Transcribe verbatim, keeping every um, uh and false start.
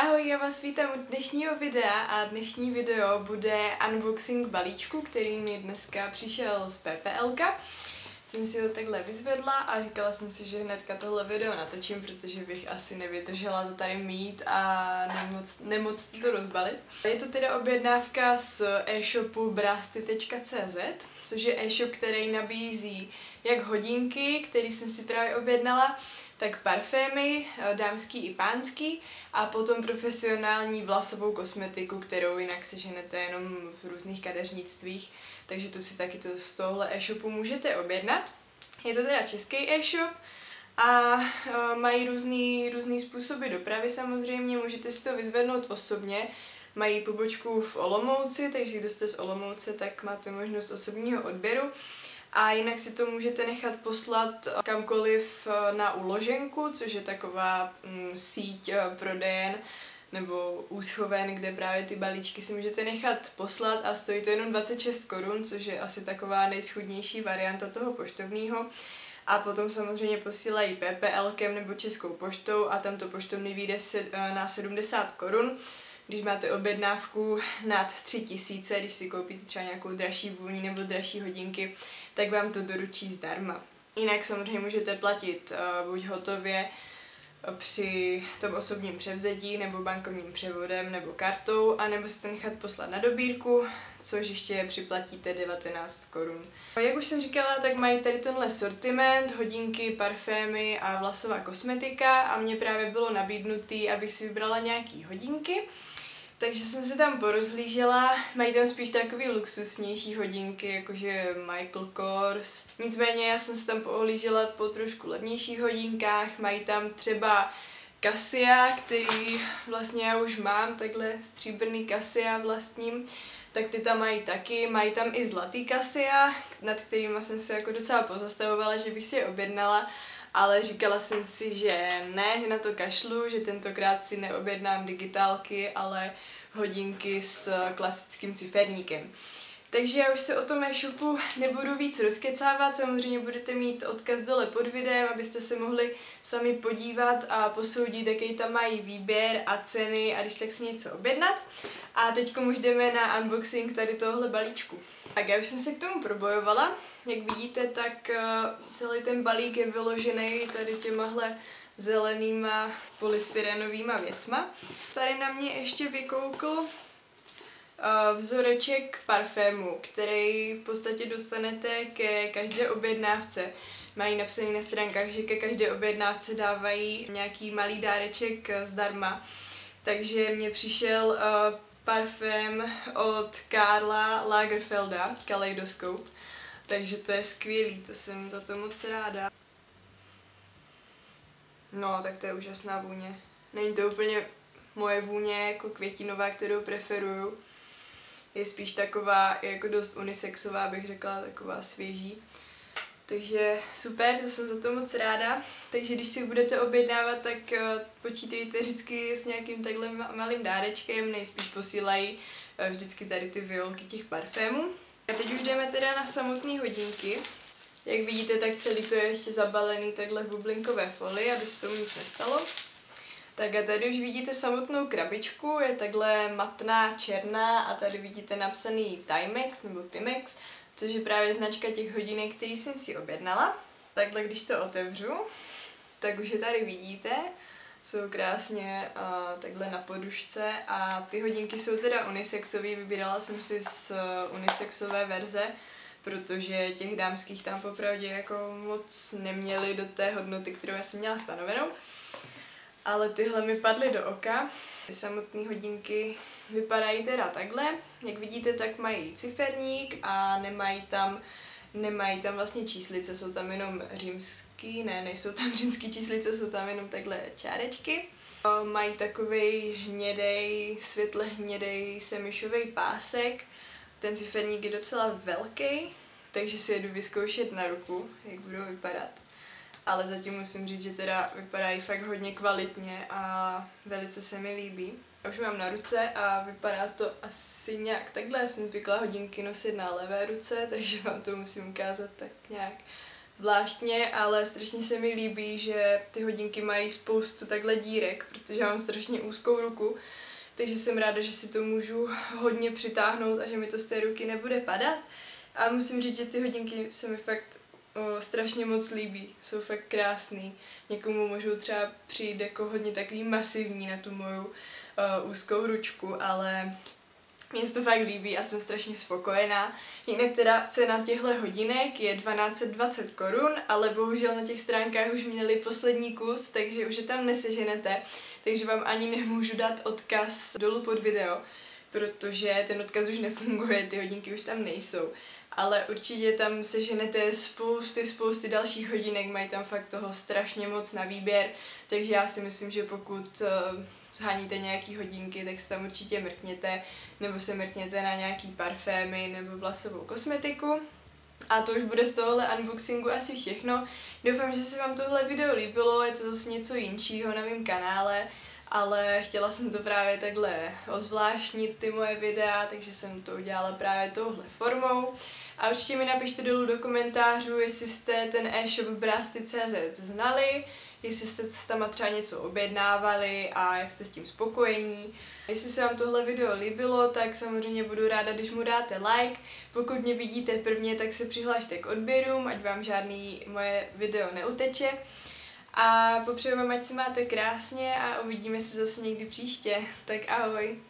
Ahoj, já vás vítám u dnešního videa a dnešní video bude unboxing balíčku, který mi dneska přišel z P P L K. Jsem si ho takhle vyzvedla a říkala jsem si, že hnedka tohle video natočím, protože bych asi nevydržela to tady mít a nemoc, nemoc to rozbalit. Je to teda objednávka z e-shopu brasty tečka cz, což je e-shop, který nabízí jak hodinky, které jsem si právě objednala, tak parfémy, dámský i pánský, a potom profesionální vlasovou kosmetiku, kterou jinak seženete jenom v různých kadeřnictvích, takže tu si taky to z tohle e-shopu můžete objednat. Je to teda český e-shop a mají různý, různý způsoby dopravy samozřejmě, můžete si to vyzvednout osobně. Mají pobočku v Olomouci, takže když jste z Olomouce, tak máte možnost osobního odběru. A jinak si to můžete nechat poslat kamkoliv na uloženku, což je taková mm, síť prodejen nebo úschoven, kde právě ty balíčky si můžete nechat poslat a stojí to jenom dvacet šest korun, což je asi taková nejschudnější varianta toho poštovního. A potom samozřejmě posílají PPLkem nebo Českou poštou a tam to poštovní vyjde na sedmdesát korun. Když máte objednávku nad tři tisíce, když si koupíte třeba nějakou dražší vůni nebo dražší hodinky, tak vám to doručí zdarma. Jinak samozřejmě můžete platit uh, buď hotově při tom osobním převzetí, nebo bankovním převodem, nebo kartou, anebo si to nechat poslat na dobírku, což ještě připlatíte devatenáct korun. Jak už jsem říkala, tak mají tady tenhle sortiment, hodinky, parfémy a vlasová kosmetika a mně právě bylo nabídnutý, abych si vybrala nějaký hodinky. Takže jsem se tam porozhlížela, mají tam spíš takový luxusnější hodinky, jakože Michael Kors. Nicméně já jsem se tam poohlížela po trošku levnějších hodinkách, mají tam třeba kasia, který vlastně já už mám, takhle stříbrný kasia vlastním, tak ty tam mají taky, mají tam i zlatý kasia, nad kterýma jsem se jako docela pozastavovala, že bych si je objednala, ale říkala jsem si, že ne, že na to kašlu, že tentokrát si neobjednám digitálky, ale hodinky s klasickým ciferníkem. Takže já už se o tom e-shopu nebudu víc rozkecávat, samozřejmě budete mít odkaz dole pod videem, abyste se mohli sami podívat a posoudit, jaký tam mají výběr a ceny a když tak si něco objednat. A teď už jdeme na unboxing tady tohle balíčku. Tak já už jsem se k tomu probojovala, jak vidíte, tak celý ten balík je vyložený tady těmahle zelenýma polystyrenovýma věcma. Tady na mě ještě vykoukl vzoreček parfému, který v podstatě dostanete ke každé objednávce. Mají napsaný na stránkách, že ke každé objednávce dávají nějaký malý dáreček zdarma. Takže mně přišel parfém od Karla Lagerfelda, Kaleidoscope. Takže to je skvělý, to jsem za to moc ráda. No, tak to je úžasná vůně. Není to úplně moje vůně jako květinová, kterou preferuju. Je spíš taková, jako dost unisexová, bych řekla, taková svěží. Takže super, to jsem za to moc ráda. Takže když si budete objednávat, tak počítejte vždycky s nějakým takhle malým dárečkem, nejspíš posílají vždycky tady ty violky těch parfémů. A teď už jdeme teda na samotné hodinky. Jak vidíte, tak celý to je ještě zabalený takhle v bublinkové folii, aby se tomu nic nestalo. Tak a tady už vidíte samotnou krabičku, je takhle matná, černá a tady vidíte napsaný Timex nebo Timex, což je právě značka těch hodinek, který jsem si objednala. Takhle když to otevřu, tak už je tady vidíte, jsou krásně uh, takhle na podušce a ty hodinky jsou teda unisexové, vybírala jsem si z unisexové verze, protože těch dámských tam popravdě jako moc neměly do té hodnoty, kterou já jsem měla stanovenou. Ale tyhle mi padly do oka. Samotné hodinky vypadají teda takhle. Jak vidíte, tak mají ciferník a nemají tam, nemají tam vlastně číslice, jsou tam jenom římský, ne, nejsou tam římský číslice, jsou tam jenom takhle čárečky. Mají takovej hnědej, světle hnědej semišovej pásek. Ten ciferník je docela velký, takže si jedu vyzkoušet na ruku, jak budou vypadat. Ale zatím musím říct, že teda vypadají fakt hodně kvalitně a velice se mi líbí. Já už mám na ruce a vypadá to asi nějak takhle. Já jsem zvykla hodinky nosit na levé ruce, takže vám to musím ukázat tak nějak zvláštně, ale strašně se mi líbí, že ty hodinky mají spoustu takhle dírek, protože já mám strašně úzkou ruku, takže jsem ráda, že si to můžu hodně přitáhnout a že mi to z té ruky nebude padat. A musím říct, že ty hodinky se mi fakt o, strašně moc líbí, jsou fakt krásný. Někomu můžou třeba přijít jako hodně takový masivní na tu moju o, úzkou ručku, ale mně se to fakt líbí a jsem strašně spokojená. Jinak teda cena těchto hodinek je dvanáct set dvacet korun, ale bohužel na těch stránkách už měli poslední kus, takže už je tam neseženete, takže vám ani nemůžu dát odkaz dolů pod video, protože ten odkaz už nefunguje, ty hodinky už tam nejsou. Ale určitě tam seženete spousty, spousty dalších hodinek, mají tam fakt toho strašně moc na výběr, takže já si myslím, že pokud zháníte nějaký hodinky, tak se tam určitě mrkněte, nebo se mrkněte na nějaký parfémy nebo vlasovou kosmetiku. A to už bude z tohohle unboxingu asi všechno. Doufám, že se vám tohle video líbilo, je to zase něco jinčího na mém kanále, ale chtěla jsem to právě takhle ozvláštnit ty moje videa, takže jsem to udělala právě touhle formou. A určitě mi napište dolů do komentářů, jestli jste ten e-shop brasty tečka cz znali, jestli jste tam třeba něco objednávali a jak jste s tím spokojení. Jestli se vám tohle video líbilo, tak samozřejmě budu ráda, když mu dáte like. Pokud mě vidíte prvně, tak se přihlašte k odběrům, ať vám žádný moje video neuteče. A popřeju vám, ať se máte krásně a uvidíme se zase někdy příště. Tak ahoj!